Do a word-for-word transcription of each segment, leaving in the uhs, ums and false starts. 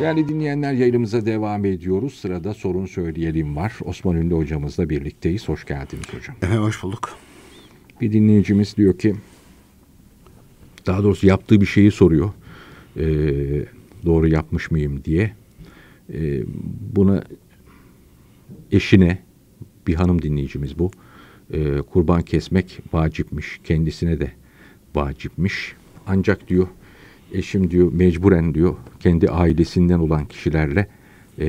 Değerli dinleyenler, yayınımıza devam ediyoruz. Sırada sorun söyleyelim var. Osman Ünlü hocamızla birlikteyiz. Hoş geldiniz hocam. Evet, hoş bulduk. Bir dinleyicimiz diyor ki, daha doğrusu yaptığı bir şeyi soruyor. Ee, doğru yapmış mıyım diye. Ee, buna eşine, bir hanım dinleyicimiz bu, ee, kurban kesmek vacipmiş. Kendisine de vacipmiş. Ancak diyor, eşim diyor mecburen diyor kendi ailesinden olan kişilerle e,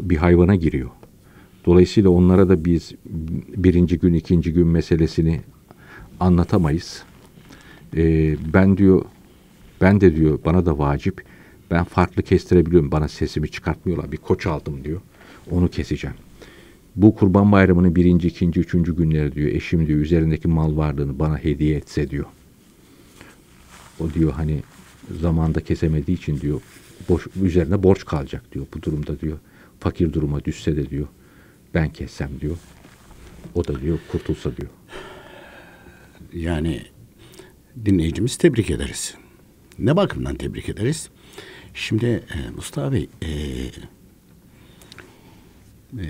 bir hayvana giriyor. Dolayısıyla onlara da biz birinci gün ikinci gün meselesini anlatamayız. E, ben diyor ben de diyor bana da vacip. Ben farklı kestirebiliyorum. Bana sesimi çıkartmıyorlar. Bir koç aldım diyor. Onu keseceğim. Bu Kurban Bayramı'nın birinci, ikinci, üçüncü günleri diyor eşim diyor üzerindeki mal varlığını bana hediye etse diyor. O diyor hani zamanda kesemediği için diyor boş, üzerine borç kalacak diyor. Bu durumda diyor fakir duruma düşse de diyor ben kessem diyor. O da diyor kurtulsa diyor. Yani dinleyicimiz tebrik ederiz. Ne bakımdan tebrik ederiz? Şimdi e, Mustafa Bey e, e,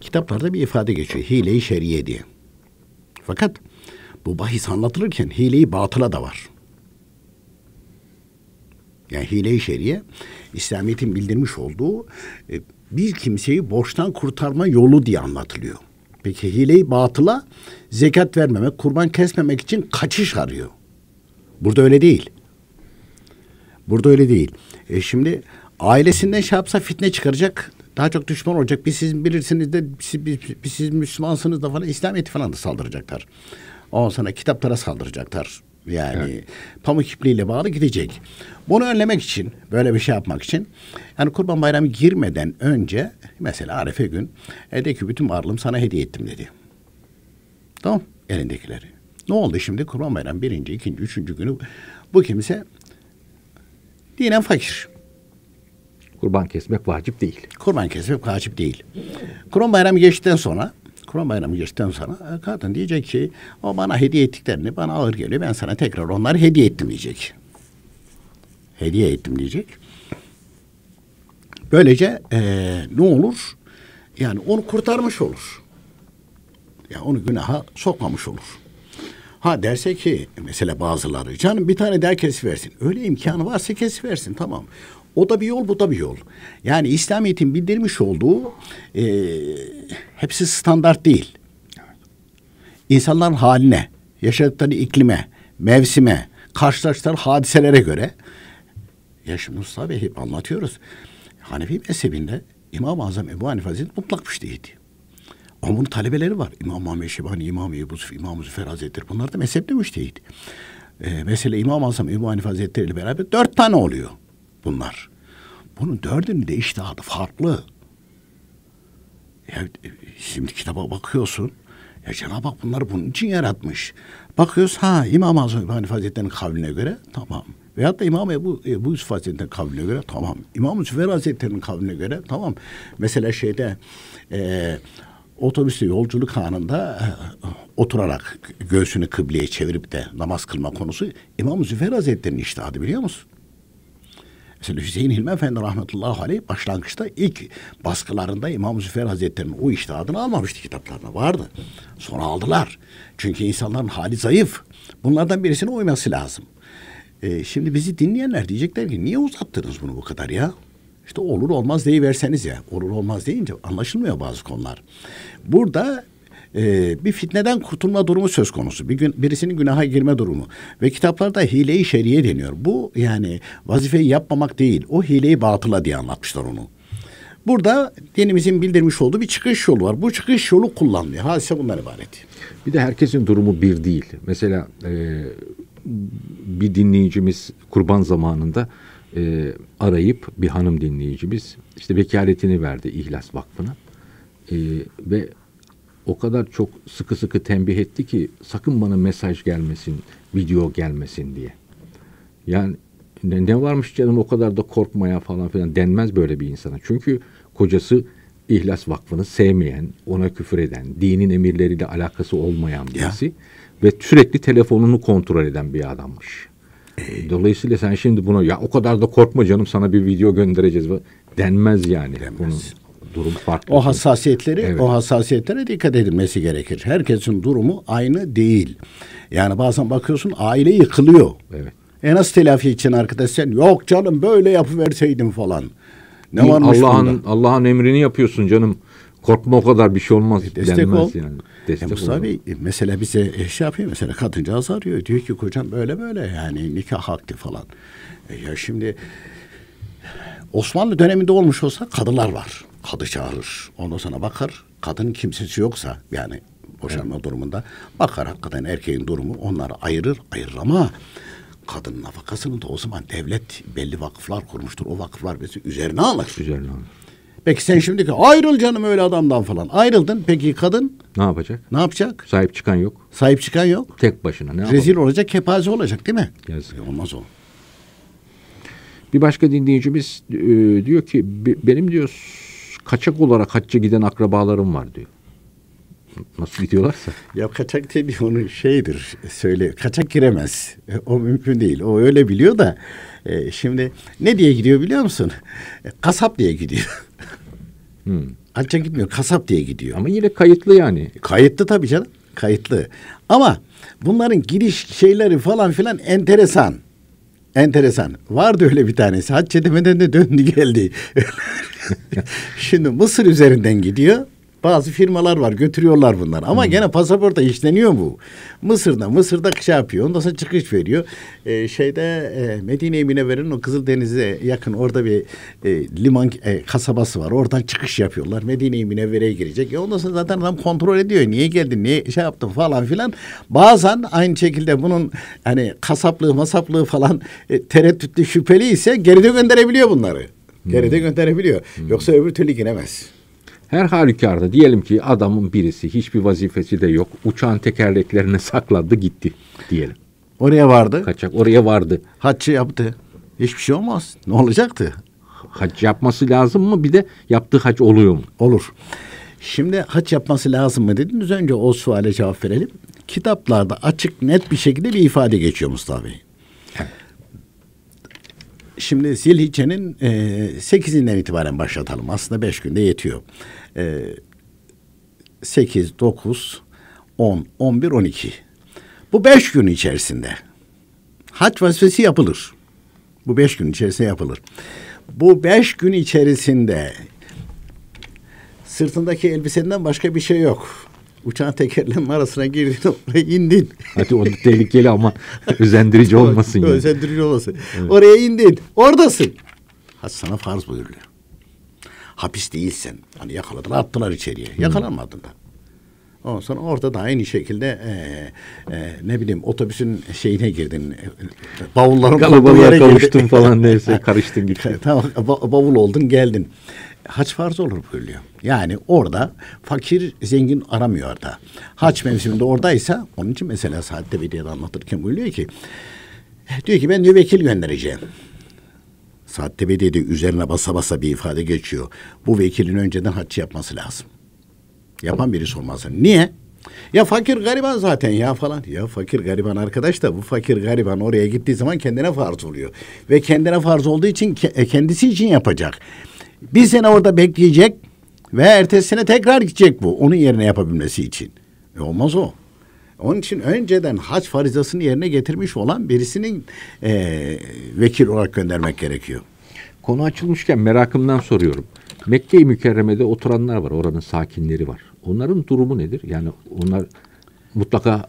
kitaplarda bir ifade geçiyor. Hile-i şeriye diye. Fakat bu bahis anlatılırken hile-i batıla da var. Yani hile-i şeriye, İslamiyet'in bildirmiş olduğu bir kimseyi borçtan kurtarma yolu diye anlatılıyor. Peki hile-i batıla zekat vermemek, kurban kesmemek için kaçış arıyor. Burada öyle değil. Burada öyle değil. E şimdi ailesinden şey yapsa fitne çıkaracak, daha çok düşman olacak. Biz siz bilirsiniz de, siz, biz, biz, siz Müslümansınız da falan, İslamiyet'e falan da saldıracaklar. Ondan sonra kitaplara saldıracaklar. Yani evet. Pamuk ipliğiyle bağlı gidecek. Bunu önlemek için, böyle bir şey yapmak için, yani Kurban Bayramı girmeden önce, mesela Arefe gün, de ki bütün varlığımı sana hediye ettim dedi. Tamam, elindekileri. Ne oldu şimdi? Kurban Bayramı birinci, ikinci, üçüncü günü bu kimse dinen fakir. Kurban kesmek vacip değil. Kurban kesmek vacip değil. Kurban Bayramı geçtikten sonra, Kurban Bayramı geçtikten sonra kadın diyecek ki o bana hediye ettiklerini bana ağır geliyor. Ben sana tekrar onları hediye ettim diyecek. Hediye ettim diyecek. Böylece ee, ne olur? Yani onu kurtarmış olur. Ya yani onu günaha sokmamış olur. Ha derse ki mesela bazıları canım bir tane daha kesiversin. Öyle imkanı varsa kesiversin, tamam. O da bir yol, bu da bir yol. Yani İslamiyet'in bildirmiş olduğu e, hepsi standart değil. İnsanların haline, yaşadıkları iklime, mevsime, karşılaştıkları hadiselere göre. Ya şimdi Mustafa Bey hep anlatıyoruz. Hanefi mezhebinde İmam-ı Azam Ebu Hanife Hazretleri mutlak müştehidi. Ama bunun talebeleri var. İmam Ahmed bin Hanbel, İmam Ebu Yusuf, İmam Züfer Hazretleri. Bunlar da mezhepte müştehidi. E, mesela İmam-ı Azam Ebu Hanife Hazretleri ile beraber dört tane oluyor. Bunlar. Bunun dördünün de iştihadı farklı. Ya, şimdi kitaba bakıyorsun. Ya Cenab-ı Hak bunları bunun için yaratmış. Bakıyoruz ha İmam-ı Azam Hanife Hazretleri'nin kavline göre tamam. Veyahut da İmam Ebu, Ebu Yusuf Hazretleri'nin kavline göre tamam. İmam-ı Züfer Hazretleri'nin kavline göre tamam. Mesela şeyde e, otobüste yolculuk anında e, oturarak göğsünü kıbleye çevirip de namaz kılma konusu İmam-ı Züfer Hazretleri'nin iştihadı, biliyor musun? Mesela Hüseyin Hilmi Efendi rahmetullahi aleyh başlangıçta ilk baskılarında İmam Züfer Hazretleri'nin o iştihadını almamıştı, kitaplarına vardı. Sonra aldılar. Çünkü insanların hali zayıf. Bunlardan birisine uyması lazım. Ee, şimdi bizi dinleyenler diyecekler ki niye uzattınız bunu bu kadar ya? İşte olur olmaz deyiverseniz ya. Olur olmaz deyince anlaşılmıyor bazı konular. Burada Ee, bir fitneden kurtulma durumu söz konusu. Bir gün birisinin günaha girme durumu. Ve kitaplarda hile-i şeriye deniyor. Bu yani vazifeyi yapmamak değil. O hile-i batıla diye anlatmışlar onu. Burada dinimizin bildirmiş olduğu bir çıkış yolu var. Bu çıkış yolu kullanılıyor. Hadise bundan ibaret. Bir de herkesin durumu bir değil. Mesela e, bir dinleyicimiz kurban zamanında e, arayıp bir hanım dinleyicimiz işte vekaletini verdi İhlas Vakfı'na. E, ve o kadar çok sıkı sıkı tembih etti ki sakın bana mesaj gelmesin, video gelmesin diye. Yani ne, ne varmış canım o kadar da korkmaya falan filan denmez böyle bir insana. Çünkü kocası İhlas Vakfı'nı sevmeyen, ona küfür eden, dinin emirleriyle alakası olmayan birisi. Ya. Ve sürekli telefonunu kontrol eden bir adammış. E, Dolayısıyla sen şimdi bunu ya o kadar da korkma canım sana bir video göndereceğiz denmez yani. Denmez. Bunun durum farklı. O hassasiyetleri, evet. o hassasiyetlere dikkat edilmesi gerekir. Herkesin durumu aynı değil. Yani bazen bakıyorsun aile yıkılıyor. Evet. E nasıl telafi için arkadaş sen yok canım böyle yapıverseydin falan. Ne İyi, varmış Allah'ın Allah'ın emrini yapıyorsun canım. Korkma o kadar bir şey olmaz. E destek ol. Yani. Destek e Mustafa Bey mesela bize şey yapıyor mesela kadıncağız arıyor. Diyor ki kocam böyle böyle yani nikah akti falan. E ya şimdi Osmanlı döneminde olmuş olsa kadılar var. Kadı çağırır. Ondan sonra bakar. Kadının kimsesi yoksa yani boşanma evet. durumunda bakar hakikaten erkeğin durumu onları ayırır ayırır ama kadın nafakasını da o zaman devlet belli vakıflar kurmuştur. O vakıflar bizi üzerine alır. Üzerine alır. Peki sen şimdiki ayrıl canım öyle adamdan falan. Ayrıldın. Peki kadın? Ne yapacak? Ne yapacak? Sahip çıkan yok. Sahip çıkan yok. Tek başına. Ne rezil yapalım? Olacak, kepaze olacak değil mi? Yazık. E olmaz o. Bir başka dinleyicimiz e, diyor ki benim diyor kaçak olarak hacca giden akrabalarım var diyor. Nasıl gidiyorlarsa. Ya kaçak tabii onun şeydir. Söyle kaçak giremez. O mümkün değil. O öyle biliyor da e, şimdi ne diye gidiyor biliyor musun? E, kasap diye gidiyor. Hmm. Hacca gitmiyor. Kasap diye gidiyor. Ama yine kayıtlı yani. Kayıtlı tabii canım. Kayıtlı. Ama bunların giriş şeyleri falan filan enteresan. Enteresan. Vardı öyle bir tanesi. Hac edemeden de döndü geldi. Şimdi Mısır üzerinden gidiyor. Bazı firmalar var götürüyorlar bunları ama hmm. gene pasaporta işleniyor bu. Mısır'da Mısır'da şey yapıyor ondan sonra çıkış veriyor. Ee, şeyde e, Medine-i Münevver'in o Kızıldeniz'e yakın orada bir e, liman e, kasabası var. Oradan çıkış yapıyorlar. Medine-i Münevver'e girecek. E, ondan sonra zaten adam kontrol ediyor. Niye geldin? Niye şey yaptın falan filan. Bazen aynı şekilde bunun hani kasaplığı masaplığı falan e, tereddütlü şüpheli ise geride gönderebiliyor bunları. Hmm. Geride gönderebiliyor. Hmm. Yoksa öbür türlü giremez. Her halükarda diyelim ki adamın birisi hiçbir vazifesi de yok. Uçağın tekerleklerine saklandı gitti diyelim. Oraya vardı. Kaçak oraya vardı. Haccı yaptı. Hiçbir şey olmaz. Ne olacaktı? Hac yapması lazım mı? Bir de yaptığı hac oluyor mu? Olur. Şimdi hac yapması lazım mı dediniz? Önce o suale cevap verelim. Kitaplarda açık net bir şekilde bir ifade geçiyor Mustafa Bey. Evet. Şimdi Zilhicce'nin sekizinden itibaren başlatalım. Aslında beş günde yetiyor. sekiz, dokuz, on, on bir, on iki. Bu beş gün içerisinde hac vazifesi yapılır. Bu beş gün içerisinde yapılır. Bu beş gün içerisinde sırtındaki elbisenden başka bir şey yok. Uçağın tekerlerinin arasına girdin oraya indin. Hadi o tehlikeli ama özendirici olmasın. Yani. Özendirici olmasın. Evet. Oraya indin. Oradasın. Hadi sana farz buyuruluyor. Hapis değilsen. Hani yakaladılar attılar içeriye. Hmm. Yakalanmadın da. Ondan sonra orada da aynı şekilde e, e, ne bileyim otobüsün şeyine girdin. Bavulların kalabalığa kavuştun falan neyse karıştın gittin. Tamam bavul oldun geldin. Hac farz olur buyuruyor. Yani orada fakir zengin aramıyor orada. Hac mevsiminde oradaysa onun için mesela Saadet'te bir diye anlatırken buyuruyor ki diyor ki ben diyor vekil göndereceğim. Saadet'te bir diye üzerine basa basa bir ifade geçiyor. Bu vekilin önceden hac yapması lazım. Yapan birisi olmazsa. Niye? Ya fakir gariban zaten ya falan. Ya fakir gariban arkadaş da bu fakir gariban oraya gittiği zaman kendine farz oluyor. Ve kendine farz olduğu için kendisi için yapacak. Bir sene orada bekleyecek ve ertesine tekrar gidecek bu. Onun yerine yapabilmesi için. E olmaz o. Onun için önceden hac farizasını yerine getirmiş olan birisinin e, vekil olarak göndermek gerekiyor. Konu açılmışken merakımdan soruyorum. Mekke-i Mükerreme'de oturanlar var. Oranın sakinleri var. Onların durumu nedir? Yani onlar mutlaka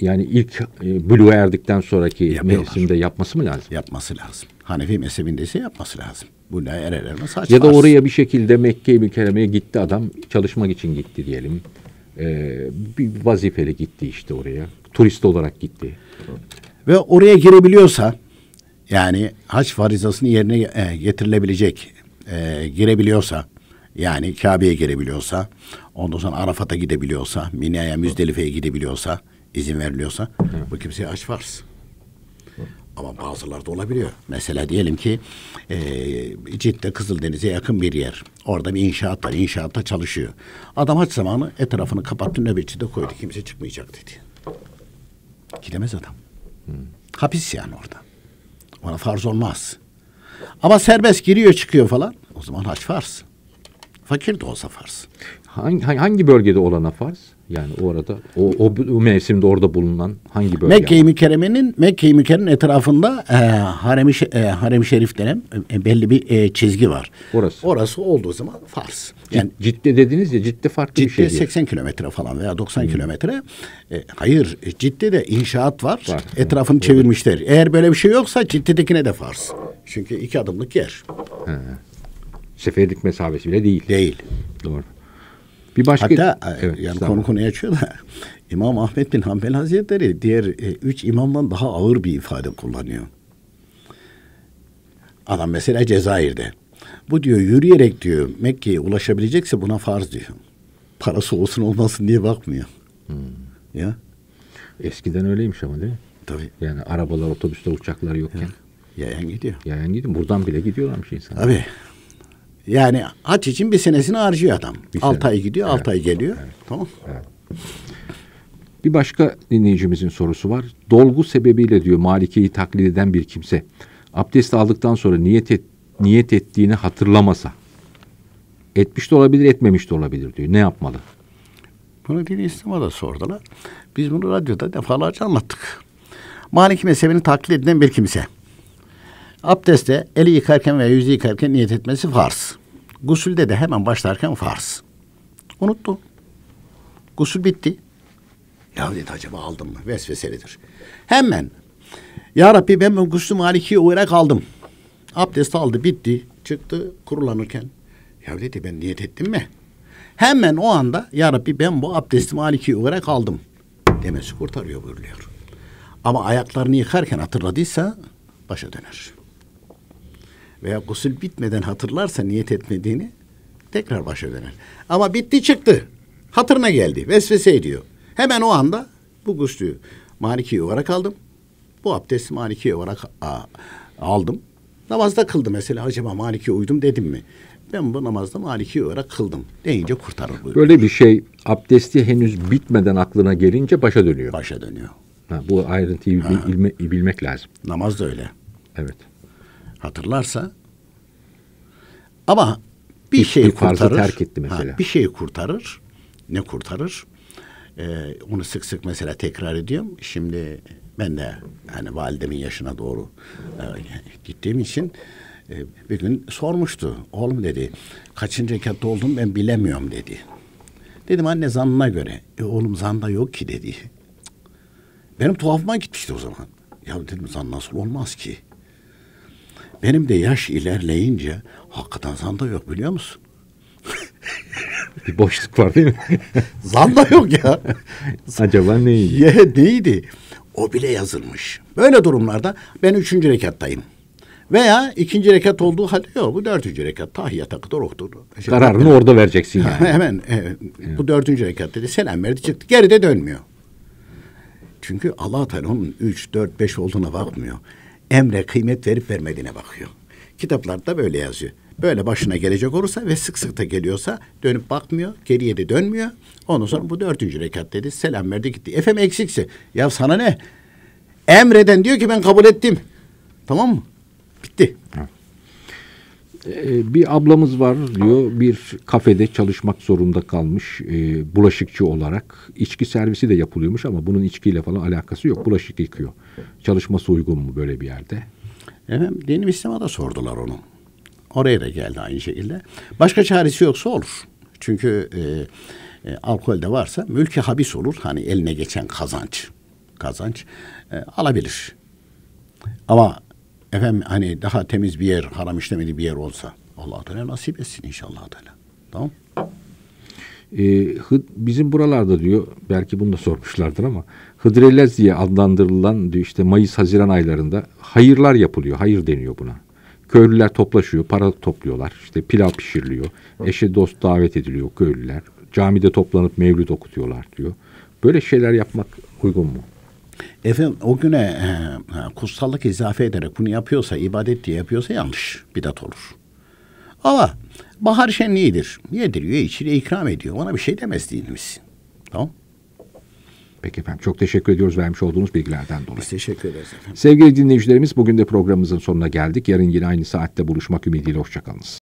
yani ilk e, bülüğe erdikten sonraki mevsimde yapması mı lazım? Yapması lazım. Hanefi mezhebinde ise yapması lazım. Bu ne erer ermez hac. Ya da oraya bir şekilde Mekke-i Mükerreme'ye gitti adam. Çalışmak için gitti diyelim. Ee, bir vazifeli gitti işte oraya. Turist olarak gitti. Ve oraya girebiliyorsa yani hac farizasını yerine e, getirilebilecek e, girebiliyorsa yani Kabe'ye girebiliyorsa ondan sonra Arafat'a gidebiliyorsa Mina'ya Müzdelife'ye gidebiliyorsa izin veriliyorsa evet. bu kimseye hac farz. Ama bazıları da olabiliyor. Mesela diyelim ki e, Cidde Kızıldeniz'e yakın bir yer. Orada bir inşaat var. İnşaatta çalışıyor. Adam hac zamanı etrafını kapattı nöbetçi de koydu. Kimse çıkmayacak dedi. Gidemez adam. Hmm. Hapis yani orada. Ona farz olmaz. Ama serbest giriyor çıkıyor falan. O zaman haç farz. Fakir de olsa farz. Hangi, hangi bölgede olana farz? Yani orada, o, o, o mevsimde orada bulunan hangi bölge? Mekke-i Mükerreme'nin, Mekke-i Mükerreme'nin etrafında e, Harem-i e, Harem-i Şerif denen e, belli bir e, çizgi var. Orası. Orası olduğu zaman farz. Yani, Cidde dediniz ya, Cidde farklı Cidde bir şey. Cidde seksen kilometre falan veya doksan hmm. kilometre. E, hayır, Cidde'de inşaat var. var. Etrafını evet. çevirmişler. Eğer böyle bir şey yoksa Cidde'dekine de farz. Çünkü iki adımlık yer. He. Seferlik mesafesi bile değil. Değil. Doğru. Bir başka... Hatta evet, yani konu konuya açıyor da İmam Ahmed bin Hanbel Hazretleri diğer e, üç imamdan daha ağır bir ifade kullanıyor. Adam mesela Cezayir'de. Bu diyor yürüyerek diyor Mekke'ye ulaşabilecekse buna farz diyor. Parası olsun olmasın diye bakmıyor. Hmm. Ya. Eskiden öyleymiş ama değil mi? Tabii. Yani arabalar, otobüsler, uçaklar yokken. Ya. Yayan gidiyor. Yayan gidiyor. Buradan bile gidiyorlarmış insanlar. Tabii. Yani haç için bir senesini harcıyor adam. Bir altı sene. Ay gidiyor, evet. altı ay geliyor. Evet. Tamam. Evet. Bir başka dinleyicimizin sorusu var. Dolgu sebebiyle diyor Malike'yi taklit eden bir kimse abdest aldıktan sonra niyet et, niyet ettiğini hatırlamasa, etmiş de olabilir, etmemiş de olabilir diyor. Ne yapmalı? Bunu Dini İslam'a da sordular. Biz bunu radyoda defalarca anlattık. Maliki mezhebini taklit eden bir kimse abdestte eli yıkarken veya yüzü yıkarken niyet etmesi farz. Gusülde de hemen başlarken farz. Unuttu. Gusül bitti. Ya dedi acaba aldım mı? Vesveselidir. Hemen. Ya Rabbi ben bu gusül Maliki'ye uyarak aldım. Abdest aldı bitti. Çıktı kurulanırken. Ya dedi ben niyet ettim mi? Hemen o anda Ya Rabbi ben bu abdesti Maliki'ye uyarak aldım. Demesi kurtarıyor buyuruyor. Ama ayaklarını yıkarken hatırladıysa başa döner. Veya gusül bitmeden hatırlarsa niyet etmediğini tekrar başa döner. Ama bitti çıktı. Hatırına geldi. Vesvese ediyor. Hemen o anda bu guslü Maliki'ye olarak aldım. Bu abdesti Maliki'ye olarak aldım. Namazda kıldım mesela. Acaba Maliki'ye uydum dedim mi? Ben bu namazda Maliki'ye olarak kıldım. Deyince kurtarır buyuruyor. Böyle bir şey abdesti henüz bitmeden aklına gelince başa dönüyor. Başa dönüyor. Ha, bu ayrıntıyı ha. Bilme, bilmek lazım. Namaz da öyle. Evet. Hatırlarsa ama bir, bir şey kurtarır. Terk etti mesela. Ha, bir şeyi kurtarır. Ne kurtarır? Ee, onu sık sık mesela tekrar ediyorum. Şimdi ben de hani validemin yaşına doğru e, gittiğim için e, bir gün sormuştu. Oğlum dedi kaçıncı rekatta oldum ben bilemiyorum dedi. Dedim anne zannına göre. E, oğlum zanda yok ki dedi. Benim tuhafıma gitmişti o zaman. Ya dedim zan nasıl olmaz ki? Benim de yaş ilerleyince hakikaten zanda yok biliyor musun? Bir boşluk var değil mi? Zanda yok ya. Acaba neydi? Ya, neydi? O bile yazılmış. Böyle durumlarda ben üçüncü rekattayım. Veya ikinci rekat olduğu halde yok. Bu dördüncü rekat. Tahiyyata kadar okudu. Kararını orada yani. Vereceksin yani. Hemen e, evet. Bu dördüncü rekat dedi. Selam verdi çıktı. Geri de dönmüyor. Çünkü Allah-u Teala onun üç, dört, beş olduğuna bakmıyor. Emre kıymet verip vermediğine bakıyor. Kitaplarda böyle yazıyor. Böyle başına gelecek olursa ve sık sık da geliyorsa dönüp bakmıyor. Geriye de dönmüyor. Ondan sonra bu dördüncü rekat dedi. Selam verdi gitti. Efem eksikse. Ya sana ne? Emreden diyor ki ben kabul ettim. Tamam mı? Bitti. Ee, bir ablamız var diyor. Bir kafede çalışmak zorunda kalmış. E, bulaşıkçı olarak. İçki servisi de yapılıyormuş ama bunun içkiyle falan alakası yok. Bulaşık yıkıyor. Çalışması uygun mu böyle bir yerde? Efendim Dini İslam'a da sordular onu. Oraya da geldi aynı şekilde. Başka çaresi yoksa olur. Çünkü e, e, alkol de varsa mülki habis olur. Hani eline geçen kazanç. Kazanç e, alabilir. Ama efendim hani daha temiz bir yer, haram işlemediği bir yer olsa Allah-u Teala nasip etsin inşallah Teala. Tamam. Ee, bizim buralarda diyor, belki bunu da sormuşlardır ama Hıdrellez diye adlandırılan diyor işte Mayıs-Haziran aylarında hayırlar yapılıyor. Hayır deniyor buna. Köylüler toplaşıyor, para topluyorlar. İşte pilav pişiriliyor. Eşe dost davet ediliyor köylüler. Camide toplanıp mevlüt okutuyorlar diyor. Böyle şeyler yapmak uygun mu? Efendim o güne e, kutsallık izafe ederek bunu yapıyorsa, ibadet diye yapıyorsa yanlış, bidat olur. Ama bahar şenliğidir. Yediriyor, içine ikram ediyor. Ona bir şey demez dinimiz. Tamam. Peki efendim, çok teşekkür ediyoruz vermiş olduğunuz bilgilerden dolayı. Biz teşekkür ederiz efendim. Sevgili dinleyicilerimiz, bugün de programımızın sonuna geldik. Yarın yine aynı saatte buluşmak ümidiyle hoşçakalınız.